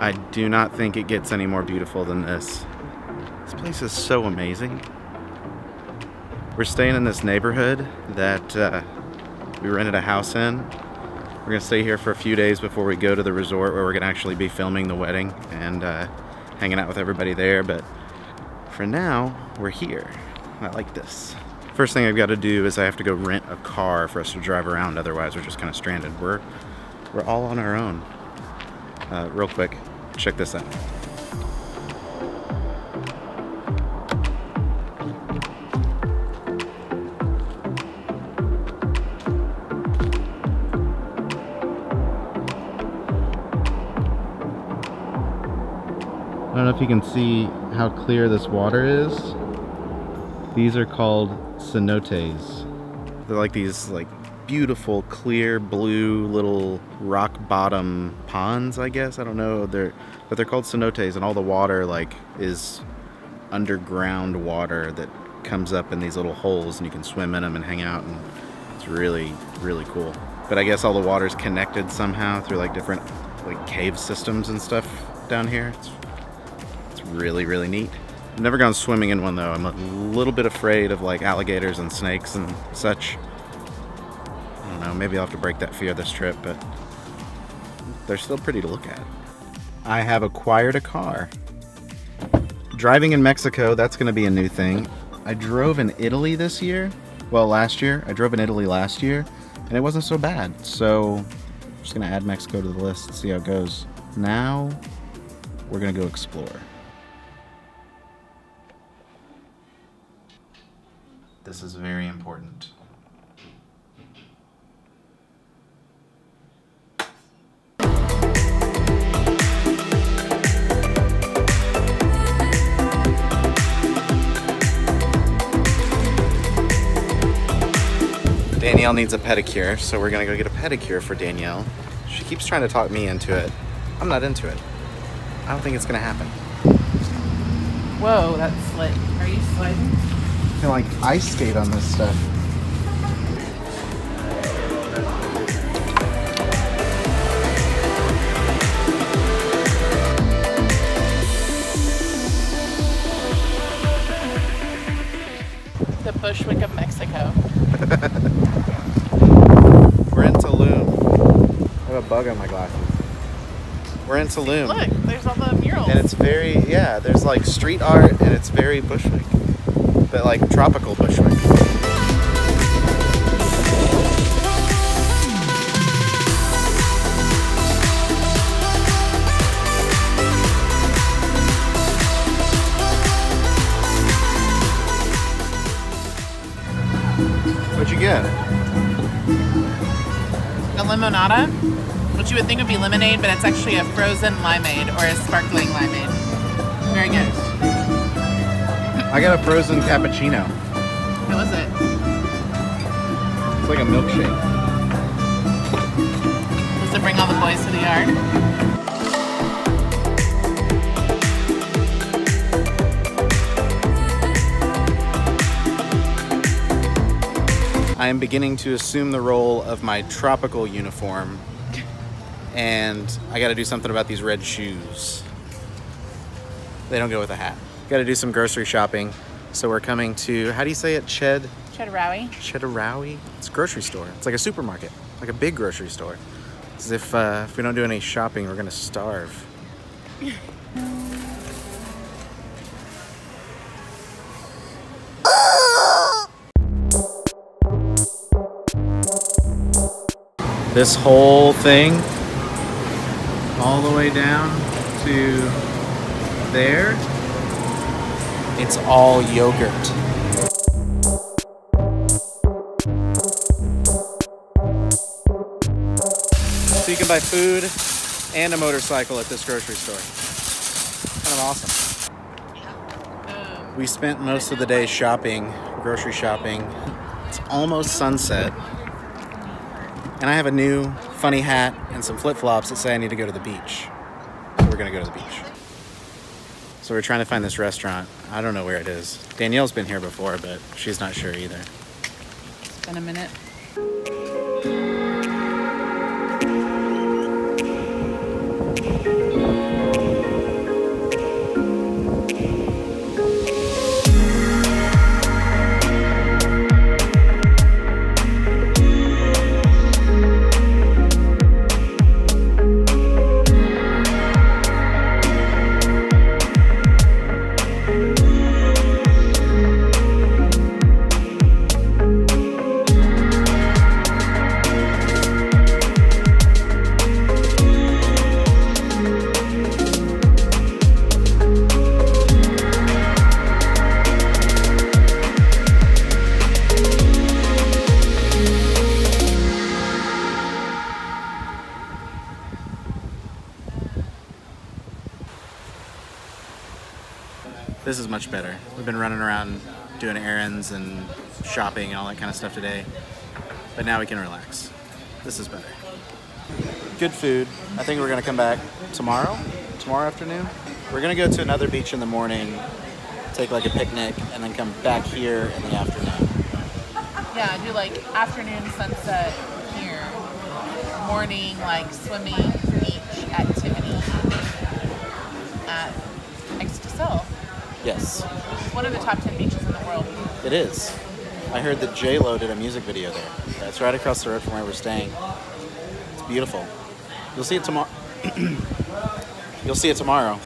I do not think it gets any more beautiful than this. This place is so amazing. We're staying in this neighborhood that we rented a house in. We're gonna stay here for a few days before we go to the resort where we're gonna actually be filming the wedding and hanging out with everybody there, but for now, we're here. I like this. First thing I've got to do is I have to go rent a car for us to drive around, otherwise we're just kind of stranded. We're all on our own. Real quick, check this out. I don't know if you can see how clear this water is. These are called cenotes. They're like these beautiful clear blue little rock bottom ponds, I guess. I don't know, but they're called cenotes, and all the water is underground water that comes up in these little holes, and you can swim in them and hang out, and it's really, really cool. But I guess all the water's connected somehow through different cave systems and stuff down here. It's really, really neat. I've never gone swimming in one though. I'm a little bit afraid of alligators and snakes and such. I don't know, maybe I'll have to break that fear this trip, but they're still pretty to look at. I have acquired a car. Driving in Mexico, that's gonna be a new thing. I drove in Italy this year. Well, last year. I drove in Italy last year and it wasn't so bad. So I'm just gonna add Mexico to the list and see how it goes. Now we're gonna go explore. This is very important. Danielle needs a pedicure, so we're gonna go get a pedicure for Danielle. She keeps trying to talk me into it. I'm not into it. I don't think it's gonna happen. Whoa, that's slick. Are you sliding? I feel like ice skate on this stuff. The Bushwick of Mexico. We're in Tulum. I have a bug on my glasses. We're in Tulum. Look, there's all the murals. And it's very, yeah, there's street art and it's very Bushwick. But tropical Bushwick. What'd you get? A limonada, which you would think would be lemonade, but it's actually a frozen limeade or a sparkling limeade. Very good. I got a frozen cappuccino. How was it? It's like a milkshake. Does it bring all the boys to the yard? I am beginning to assume the role of my tropical uniform, and I gotta do something about these red shoes. They don't go with a hat. Got to do some grocery shopping, so we're coming to, how do you say it, Chedraui? Chedraui. It's a grocery store. It's like a supermarket, like a big grocery store. As if we don't do any shopping, we're gonna starve. This whole thing, all the way down to there. It's all yogurt. So you can buy food and a motorcycle at this grocery store. Kind of awesome. We spent most of the day shopping, grocery shopping. It's almost sunset. And I have a new funny hat and some flip-flops that say I need to go to the beach. So we're gonna go to the beach. So we're trying to find this restaurant. I don't know where it is. Danielle's been here before, but she's not sure either. It's been a minute. This is much better. We've been running around doing errands and shopping and all that kind of stuff today, but now we can relax. This is better. Good food. I think we're gonna come back tomorrow afternoon. We're gonna go to another beach in the morning, take like a picnic, and then come back here in the afternoon. Yeah, do like afternoon sunset here, morning like swimming, beach activity at Excel. Yes. It's one of the top 10 beaches in the world. It is. I heard that J-Lo did a music video there. It's right across the road from where we're staying. It's beautiful. You'll see it tomorrow. You'll see it tomorrow.